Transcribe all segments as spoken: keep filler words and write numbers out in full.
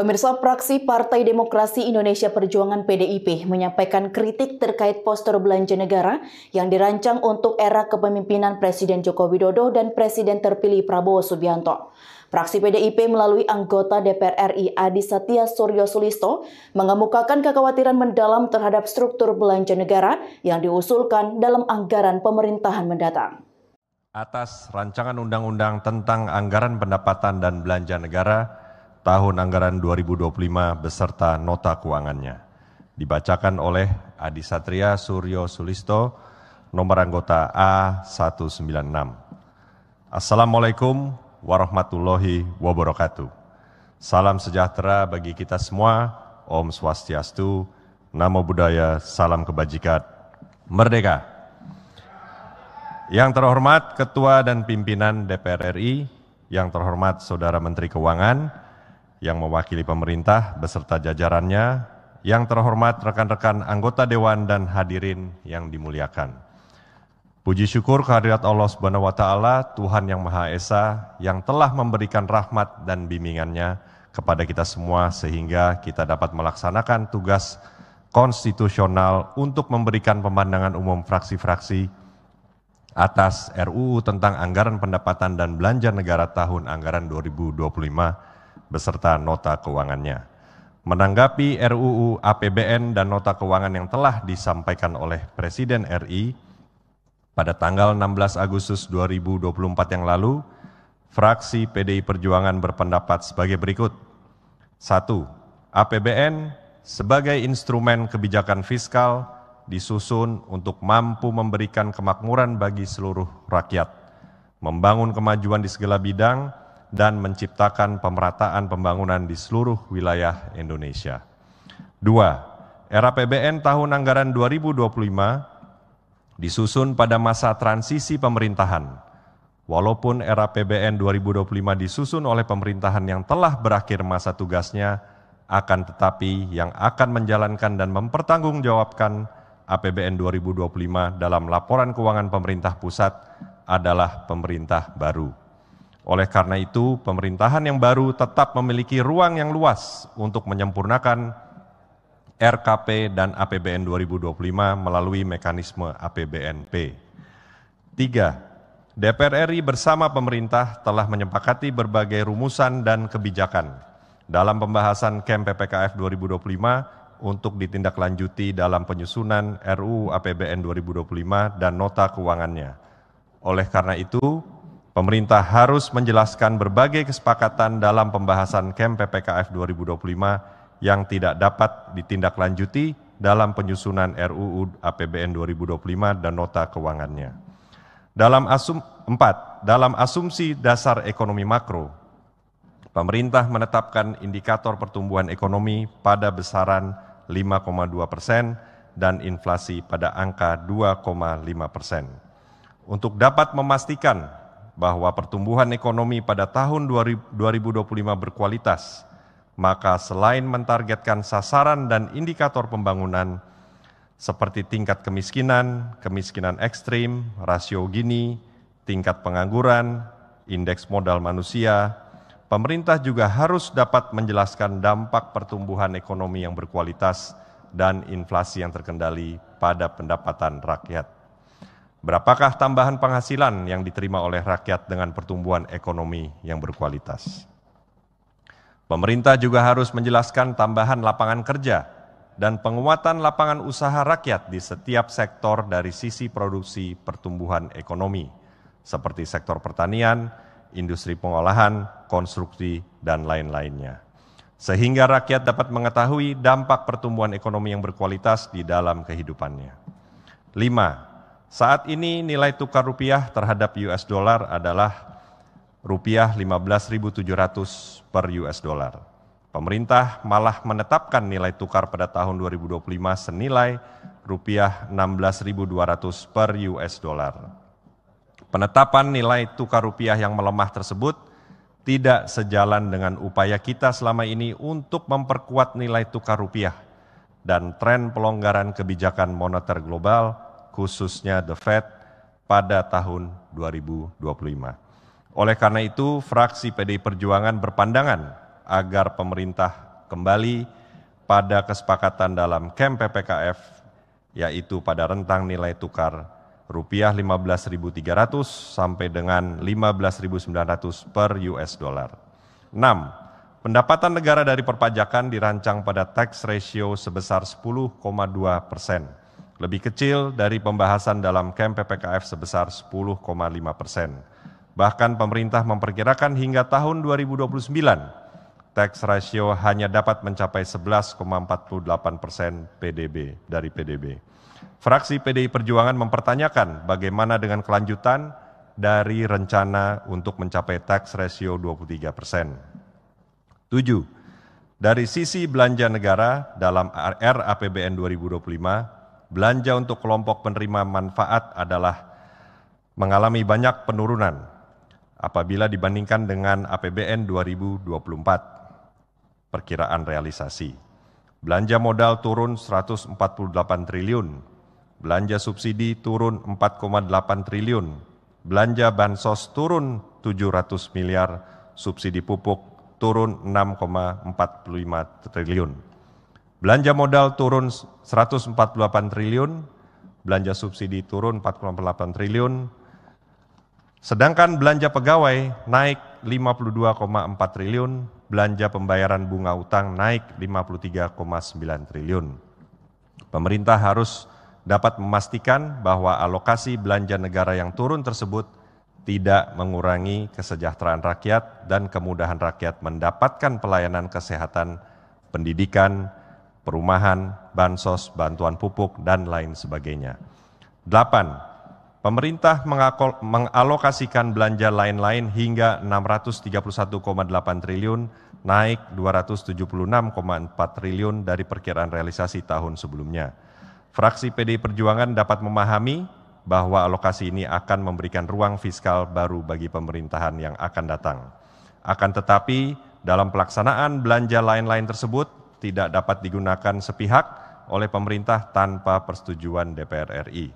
Pemirsa, fraksi Partai Demokrasi Indonesia Perjuangan P D I P menyampaikan kritik terkait postur belanja negara yang dirancang untuk era kepemimpinan Presiden Joko Widodo dan Presiden terpilih Prabowo Subianto. Fraksi P D I P melalui anggota D P R R I Adisatrya Suryo Sulisto mengemukakan kekhawatiran mendalam terhadap struktur belanja negara yang diusulkan dalam anggaran pemerintahan mendatang. Atas rancangan undang-undang tentang anggaran pendapatan dan belanja negara tahun anggaran dua ribu dua puluh lima beserta nota keuangannya. Dibacakan oleh Adisatrya Suryo Sulisto, nomor anggota A seratus sembilan puluh enam. Assalamualaikum warahmatullahi wabarakatuh. Salam sejahtera bagi kita semua. Om Swastiastu, Namo Buddhaya, salam kebajikan. Merdeka. Yang terhormat Ketua dan Pimpinan D P R R I, yang terhormat Saudara Menteri Keuangan yang mewakili pemerintah beserta jajarannya, yang terhormat rekan-rekan anggota Dewan dan hadirin yang dimuliakan. Puji syukur kehadirat Allah Subhanahu wa Ta'ala, Tuhan Yang Maha Esa, yang telah memberikan rahmat dan bimbingannya kepada kita semua sehingga kita dapat melaksanakan tugas konstitusional untuk memberikan pemandangan umum fraksi-fraksi atas R U U tentang anggaran pendapatan dan belanja negara tahun anggaran dua ribu dua puluh lima beserta nota keuangannya. Menanggapi R U U A P B N dan nota keuangan yang telah disampaikan oleh Presiden R I pada tanggal enam belas Agustus dua ribu dua puluh empat yang lalu, fraksi P D I Perjuangan berpendapat sebagai berikut. Satu, A P B N sebagai instrumen kebijakan fiskal disusun untuk mampu memberikan kemakmuran bagi seluruh rakyat, membangun kemajuan di segala bidang, dan menciptakan pemerataan pembangunan di seluruh wilayah Indonesia. Dua, R A P B N tahun anggaran dua ribu dua puluh lima disusun pada masa transisi pemerintahan. Walaupun R A P B N dua ribu dua puluh lima disusun oleh pemerintahan yang telah berakhir masa tugasnya, akan tetapi yang akan menjalankan dan mempertanggungjawabkan A P B N dua ribu dua puluh lima dalam laporan keuangan pemerintah pusat adalah pemerintah baru. Oleh karena itu, pemerintahan yang baru tetap memiliki ruang yang luas untuk menyempurnakan R K P dan A P B N dua ribu dua puluh lima melalui mekanisme A P B N P. Tiga, D P R R I bersama pemerintah telah menyepakati berbagai rumusan dan kebijakan dalam pembahasan K M P P K F dua ribu dua puluh lima untuk ditindaklanjuti dalam penyusunan R U U A P B N dua ribu dua puluh lima dan nota keuangannya. Oleh karena itu, pemerintah harus menjelaskan berbagai kesepakatan dalam pembahasan K M P P K F dua ribu dua puluh lima yang tidak dapat ditindaklanjuti dalam penyusunan R U U A P B N dua ribu dua puluh lima dan nota keuangannya. Dalam asum empat, dalam asumsi dasar ekonomi makro, pemerintah menetapkan indikator pertumbuhan ekonomi pada besaran lima koma dua persen dan inflasi pada angka dua koma lima persen. Untuk dapat memastikan bahwa pertumbuhan ekonomi pada tahun dua ribu dua puluh lima berkualitas, maka selain mentargetkan sasaran dan indikator pembangunan seperti tingkat kemiskinan, kemiskinan ekstrim, rasio Gini, tingkat pengangguran, indeks modal manusia, pemerintah juga harus dapat menjelaskan dampak pertumbuhan ekonomi yang berkualitas dan inflasi yang terkendali pada pendapatan rakyat. Berapakah tambahan penghasilan yang diterima oleh rakyat dengan pertumbuhan ekonomi yang berkualitas? Pemerintah juga harus menjelaskan tambahan lapangan kerja dan penguatan lapangan usaha rakyat di setiap sektor dari sisi produksi pertumbuhan ekonomi, seperti sektor pertanian, industri pengolahan, konstruksi, dan lain-lainnya. Sehingga rakyat dapat mengetahui dampak pertumbuhan ekonomi yang berkualitas di dalam kehidupannya. Lima, saat ini nilai tukar rupiah terhadap U S dollar adalah rupiah lima belas ribu tujuh ratus per U S dollar. Pemerintah malah menetapkan nilai tukar pada tahun dua ribu dua puluh lima senilai rupiah enam belas ribu dua ratus per U S dollar. Penetapan nilai tukar rupiah yang melemah tersebut tidak sejalan dengan upaya kita selama ini untuk memperkuat nilai tukar rupiah dan tren pelonggaran kebijakan moneter global, khususnya The Fed pada tahun dua ribu dua puluh lima. Oleh karena itu, fraksi P D I Perjuangan berpandangan agar pemerintah kembali pada kesepakatan dalam K M P P K F, yaitu pada rentang nilai tukar rupiah lima belas ribu tiga ratus sampai dengan lima belas ribu sembilan ratus per U S dollar. enam. Pendapatan negara dari perpajakan dirancang pada tax ratio sebesar sepuluh koma dua persen, lebih kecil dari pembahasan dalam K M P P K F sebesar sepuluh koma lima persen. Bahkan pemerintah memperkirakan hingga tahun dua ribu dua puluh sembilan, tax ratio hanya dapat mencapai sebelas koma empat puluh delapan persen P D B dari P D B. Fraksi P D I Perjuangan mempertanyakan bagaimana dengan kelanjutan dari rencana untuk mencapai tax ratio dua puluh tiga persen. tujuh. Dari sisi belanja negara dalam R A P B N dua ribu dua puluh lima, belanja untuk kelompok penerima manfaat adalah mengalami banyak penurunan apabila dibandingkan dengan A P B N dua ribu dua puluh empat, perkiraan realisasi. Belanja modal turun seratus empat puluh delapan triliun, belanja subsidi turun empat koma delapan triliun, belanja bansos turun tujuh ratus miliar, subsidi pupuk turun enam koma empat lima triliun. Belanja modal turun seratus empat puluh delapan triliun, belanja subsidi turun empat koma delapan triliun, sedangkan belanja pegawai naik lima puluh dua koma empat triliun, belanja pembayaran bunga utang naik lima puluh tiga koma sembilan triliun. Pemerintah harus dapat memastikan bahwa alokasi belanja negara yang turun tersebut tidak mengurangi kesejahteraan rakyat dan kemudahan rakyat mendapatkan pelayanan kesehatan, pendidikan, perumahan, bansos, bantuan pupuk, dan lain sebagainya. delapan. Pemerintah mengalokasikan belanja lain-lain hingga enam ratus tiga puluh satu koma delapan triliun, naik dua ratus tujuh puluh enam koma empat triliun dari perkiraan realisasi tahun sebelumnya. Fraksi P D I Perjuangan dapat memahami bahwa alokasi ini akan memberikan ruang fiskal baru bagi pemerintahan yang akan datang. Akan tetapi, dalam pelaksanaan belanja lain-lain tersebut tidak dapat digunakan sepihak oleh pemerintah tanpa persetujuan D P R R I.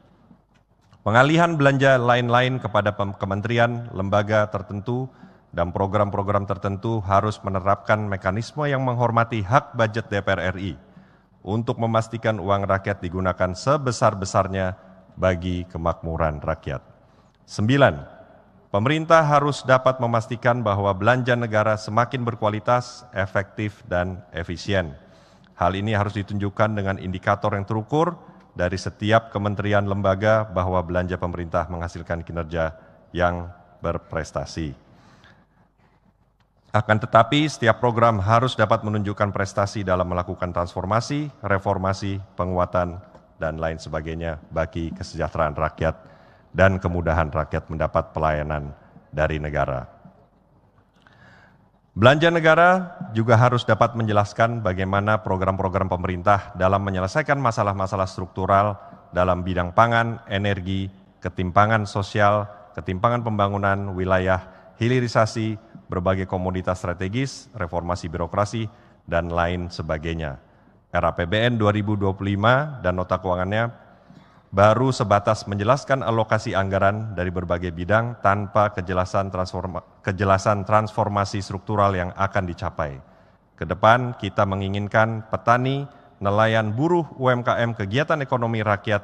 Pengalihan belanja lain-lain kepada kementerian, lembaga tertentu, dan program-program tertentu harus menerapkan mekanisme yang menghormati hak budjet D P R R I untuk memastikan uang rakyat digunakan sebesar-besarnya bagi kemakmuran rakyat. sembilan. Pemerintah harus dapat memastikan bahwa belanja negara semakin berkualitas, efektif, dan efisien. Hal ini harus ditunjukkan dengan indikator yang terukur dari setiap kementerian lembaga bahwa belanja pemerintah menghasilkan kinerja yang berprestasi. Akan tetapi, setiap program harus dapat menunjukkan prestasi dalam melakukan transformasi, reformasi, penguatan, dan lain sebagainya bagi kesejahteraan rakyat dan kemudahan rakyat mendapat pelayanan dari negara. Belanja negara juga harus dapat menjelaskan bagaimana program-program pemerintah dalam menyelesaikan masalah-masalah struktural dalam bidang pangan, energi, ketimpangan sosial, ketimpangan pembangunan wilayah, hilirisasi, berbagai komoditas strategis, reformasi birokrasi, dan lain sebagainya. R A P B N dua ribu dua puluh lima dan nota keuangannya baru sebatas menjelaskan alokasi anggaran dari berbagai bidang tanpa kejelasan, transforma, kejelasan transformasi struktural yang akan dicapai. Kedepan kita menginginkan petani, nelayan, buruh, U M K M, kegiatan ekonomi rakyat,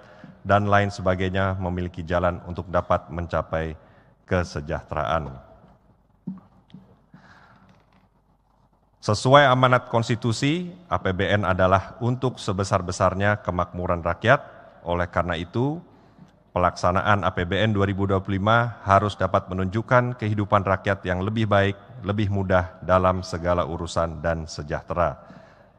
dan lain sebagainya memiliki jalan untuk dapat mencapai kesejahteraan. Sesuai amanat konstitusi, A P B N adalah untuk sebesar-besarnya kemakmuran rakyat. Oleh karena itu, pelaksanaan A P B N dua ribu dua puluh lima harus dapat menunjukkan kehidupan rakyat yang lebih baik, lebih mudah dalam segala urusan dan sejahtera.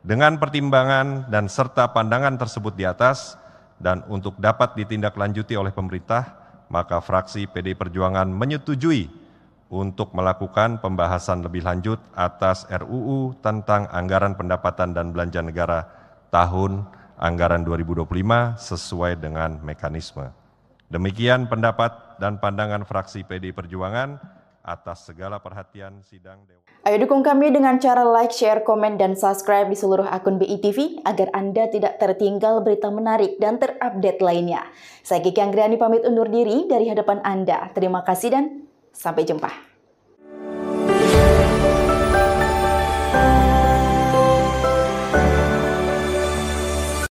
Dengan pertimbangan dan serta pandangan tersebut di atas, dan untuk dapat ditindaklanjuti oleh pemerintah, maka fraksi P D I Perjuangan menyetujui untuk melakukan pembahasan lebih lanjut atas R U U tentang anggaran pendapatan dan belanja negara tahun anggaran dua ribu dua puluh lima sesuai dengan mekanisme. Demikian pendapat dan pandangan fraksi P D I Perjuangan atas segala perhatian sidang Dewan. Ayo dukung kami dengan cara like, share, komen, dan subscribe di seluruh akun B I T V agar Anda tidak tertinggal berita menarik dan terupdate lainnya. Saya Kiki Anggriani pamit undur diri dari hadapan Anda. Terima kasih dan sampai jumpa.